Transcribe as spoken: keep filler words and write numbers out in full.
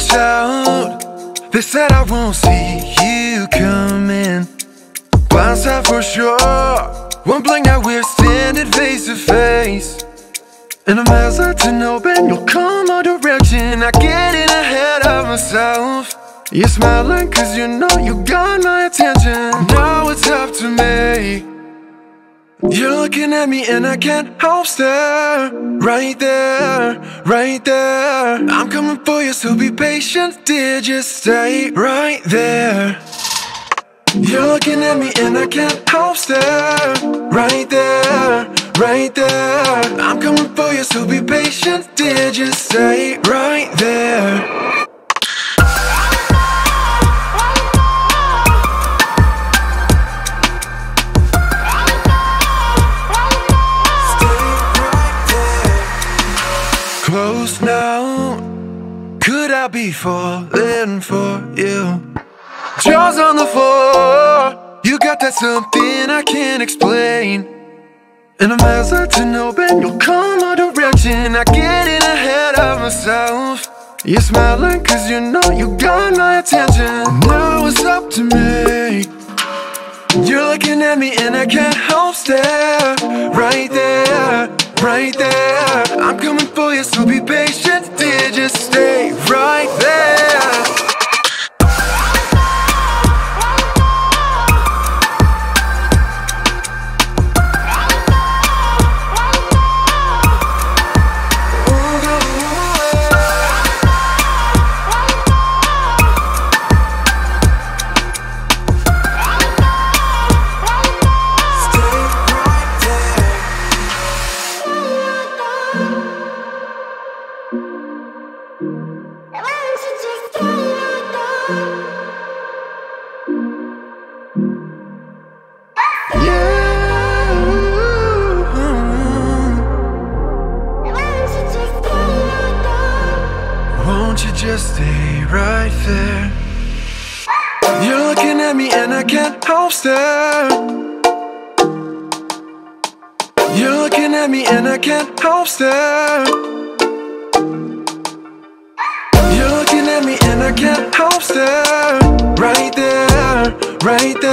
watch out. They said I won't see you coming. One side for sure, one blink now we're standing face to face. And I'm outside to know that you'll come my direction. I get in ahead of myself. You're smiling cause you know you got my attention. Now it's up to me. You're looking at me and I can't help stare. Right there, right there. I'm coming for you, so be patient, dear, just stay right there. You're looking at me and I can't help stare. Right there, right there. I'm coming for you, so be patient, dear, just stay right there. Close now, could I be falling for you? Jaws on the floor, you got that something I can't explain. And I'm outside to know that you'll come my direction. I get in ahead of myself. You're smiling cause you know you got my attention. Now it's up to me. You're looking at me and I can't help stare. Right there, right there. I'm coming for you, so be patient, dear, just stay right there. Just stay right there. You're looking at me and I can't help stare. You're looking at me and I can't help stare. You're looking at me and I can't help stare. Right there, right there.